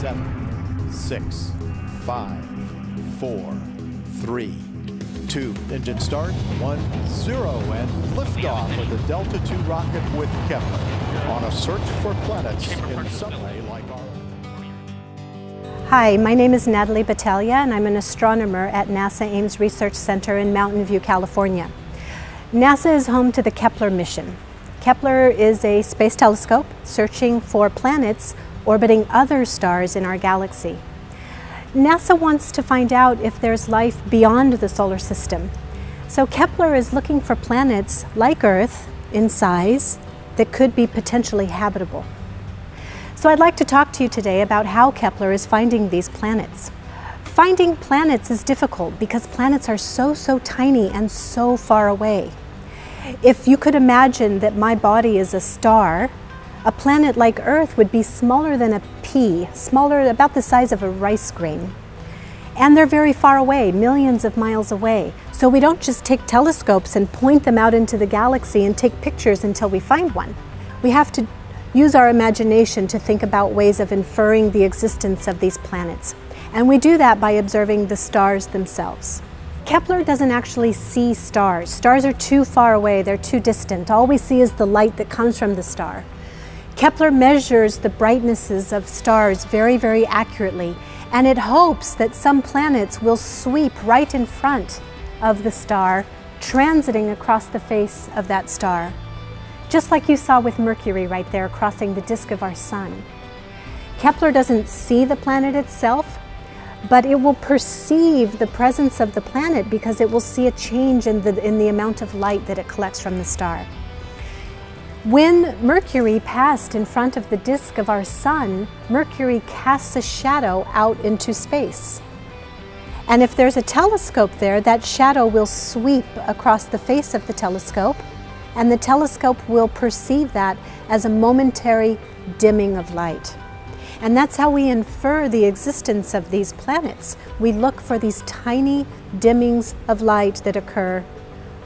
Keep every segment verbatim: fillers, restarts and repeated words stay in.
seven, six, five, four, three, two. Engine start, one, zero, and liftoff with the Delta two rocket with Kepler on a search for planets in some way like our own. Hi, my name is Natalie Batalha, and I'm an astronomer at NASA Ames Research Center in Mountain View, California. NASA is home to the Kepler mission. Kepler is a space telescope searching for planets orbiting other stars in our galaxy. NASA wants to find out if there's life beyond the solar system. So Kepler is looking for planets like Earth in size that could be potentially habitable. So I'd like to talk to you today about how Kepler is finding these planets. Finding planets is difficult because planets are so, so tiny and so far away. If you could imagine that my body is a star, a planet like Earth would be smaller than a pea, smaller, about the size of a rice grain. And they're very far away, millions of miles away. So we don't just take telescopes and point them out into the galaxy and take pictures until we find one. We have to use our imagination to think about ways of inferring the existence of these planets. And we do that by observing the stars themselves. Kepler doesn't actually see stars. Stars are too far away, they're too distant. All we see is the light that comes from the star. Kepler measures the brightnesses of stars very, very accurately, and it hopes that some planets will sweep right in front of the star, transiting across the face of that star, just like you saw with Mercury right there crossing the disk of our sun. Kepler doesn't see the planet itself, but it will perceive the presence of the planet because it will see a change in the, in the amount of light that it collects from the star. When Mercury passed in front of the disk of our sun, Mercury casts a shadow out into space. And if there's a telescope there, that shadow will sweep across the face of the telescope, and the telescope will perceive that as a momentary dimming of light. And that's how we infer the existence of these planets. We look for these tiny dimmings of light that occur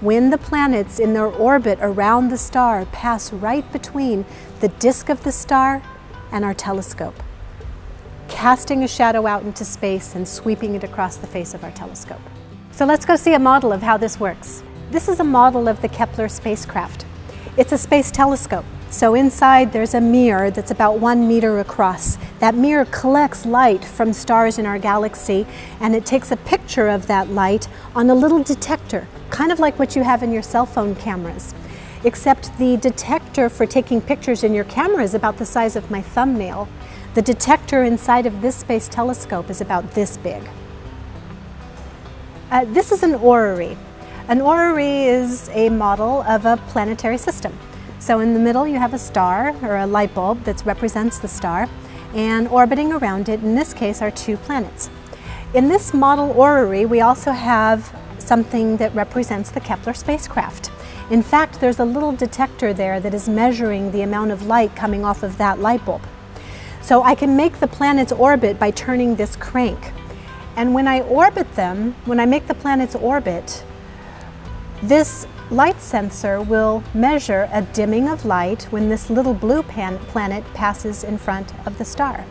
when the planets in their orbit around the star pass right between the disk of the star and our telescope, casting a shadow out into space and sweeping it across the face of our telescope. So let's go see a model of how this works. This is a model of the Kepler spacecraft. It's a space telescope. So inside there's a mirror that's about one meter across. That mirror collects light from stars in our galaxy, and it takes a picture of that light on a little detector, kind of like what you have in your cell phone cameras. Except the detector for taking pictures in your camera is about the size of my thumbnail. The detector inside of this space telescope is about this big. Uh, this is an orrery. An orrery is a model of a planetary system. So in the middle you have a star, or a light bulb, that represents the star, and orbiting around it, in this case, are two planets. In this model orrery, we also have something that represents the Kepler spacecraft. In fact, there's a little detector there that is measuring the amount of light coming off of that light bulb. So I can make the planets orbit by turning this crank. And when I orbit them, when I make the planets orbit, this light sensor will measure a dimming of light when this little blue pan planet passes in front of the star.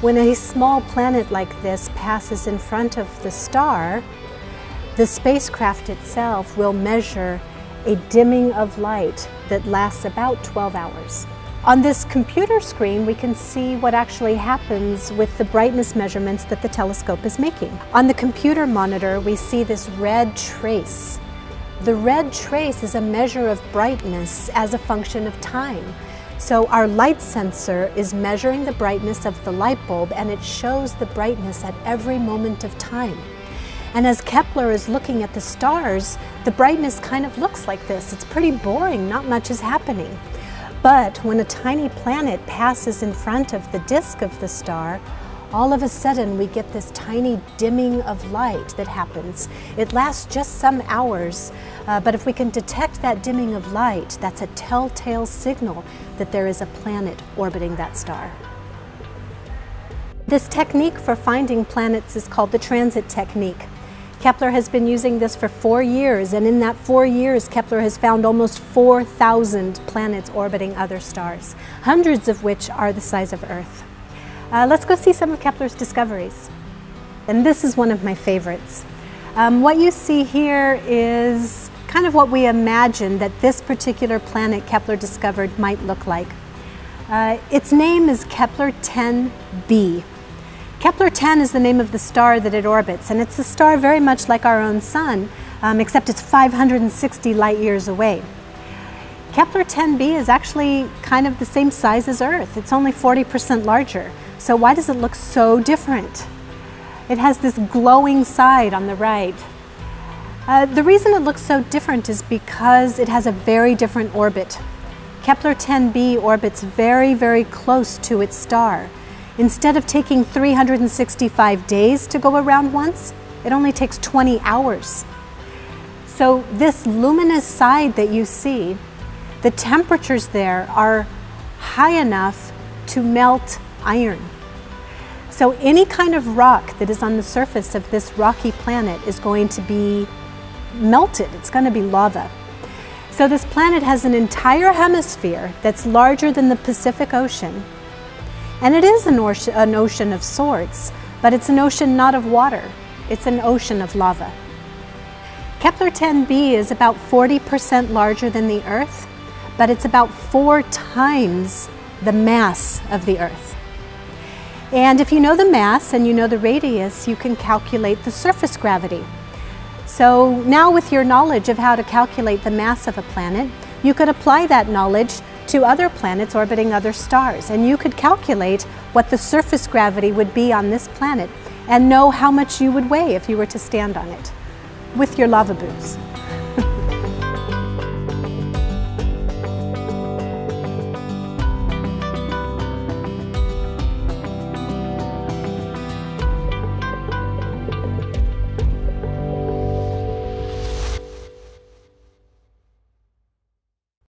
When a small planet like this passes in front of the star, the spacecraft itself will measure a dimming of light that lasts about twelve hours. On this computer screen, we can see what actually happens with the brightness measurements that the telescope is making. On the computer monitor, we see this red trace. The red trace is a measure of brightness as a function of time. So our light sensor is measuring the brightness of the light bulb, and it shows the brightness at every moment of time. And as Kepler is looking at the stars, the brightness kind of looks like this. It's pretty boring, not much is happening. But when a tiny planet passes in front of the disk of the star, all of a sudden we get this tiny dimming of light that happens. It lasts just some hours, uh, but if we can detect that dimming of light, that's a telltale signal that there is a planet orbiting that star. This technique for finding planets is called the transit technique. Kepler has been using this for four years, and in that four years, Kepler has found almost four thousand planets orbiting other stars, hundreds of which are the size of Earth. Uh, let's go see some of Kepler's discoveries. And this is one of my favorites. Um, what you see here is kind of what we imagined that this particular planet Kepler discovered might look like. Uh, its name is Kepler ten b. Kepler ten is the name of the star that it orbits, and it's a star very much like our own sun, um, except it's five hundred sixty light years away. Kepler ten b is actually kind of the same size as Earth. It's only forty percent larger. So why does it look so different? It has this glowing side on the right. Uh, the reason it looks so different is because it has a very different orbit. Kepler ten b orbits very, very close to its star. Instead of taking three hundred sixty-five days to go around once, it only takes twenty hours. So this luminous side that you see, the temperatures there are high enough to melt iron. So any kind of rock that is on the surface of this rocky planet is going to be melted. It's going to be lava. So this planet has an entire hemisphere that's larger than the Pacific Ocean. And it is an ocean, an ocean of sorts, but it's an ocean not of water. It's an ocean of lava. Kepler ten b is about forty percent larger than the Earth, but it's about four times the mass of the Earth. And if you know the mass and you know the radius, you can calculate the surface gravity. So now with your knowledge of how to calculate the mass of a planet, you could apply that knowledge to other planets orbiting other stars, and you could calculate what the surface gravity would be on this planet and know how much you would weigh if you were to stand on it with your lava boots.